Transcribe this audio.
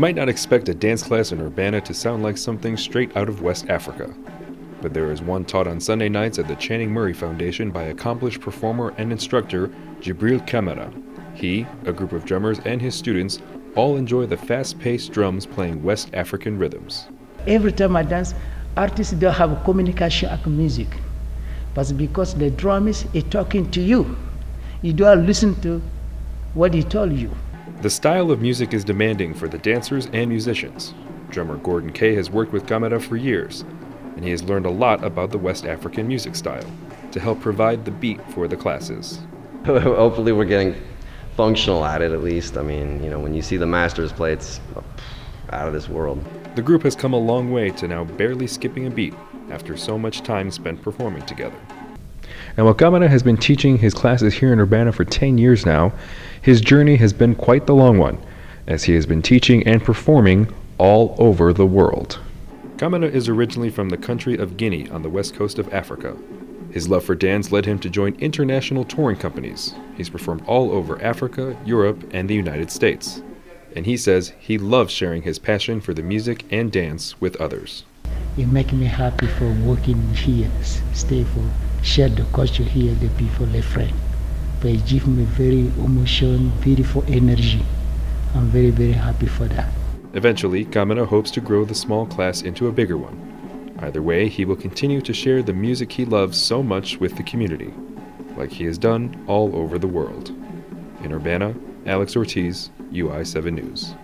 You might not expect a dance class in Urbana to sound like something straight out of West Africa, but there is one taught on Sunday nights at the Channing Murray Foundation by accomplished performer and instructor Djibril Camara. He, a group of drummers, and his students all enjoy the fast-paced drums playing West African rhythms. Every time I dance, artists don't have communication like music, but because the drum is talking to you, you don't listen to what he told you. The style of music is demanding for the dancers and musicians. Drummer Gordon Kay has worked with Camara for years, and he has learned a lot about the West African music style to help provide the beat for the classes. Hopefully we're getting functional at it, at least. I mean, you know, when you see the masters play, it's out of this world. The group has come a long way to now barely skipping a beat after so much time spent performing together. And while Camara has been teaching his classes here in Urbana for 10 years now, his journey has been quite the long one, as he has been teaching and performing all over the world. Camara is originally from the country of Guinea on the west coast of Africa. His love for dance led him to join international touring companies. He's performed all over Africa, Europe, and the United States. And he says he loves sharing his passion for the music and dance with others. It makes me happy for working here, stay for, share the culture here, the people, the friend. But it gives me very emotion, beautiful energy. I'm very, very happy for that. Eventually, Camara hopes to grow the small class into a bigger one. Either way, he will continue to share the music he loves so much with the community, like he has done all over the world. In Urbana, Alex Ortiz, UI7 News.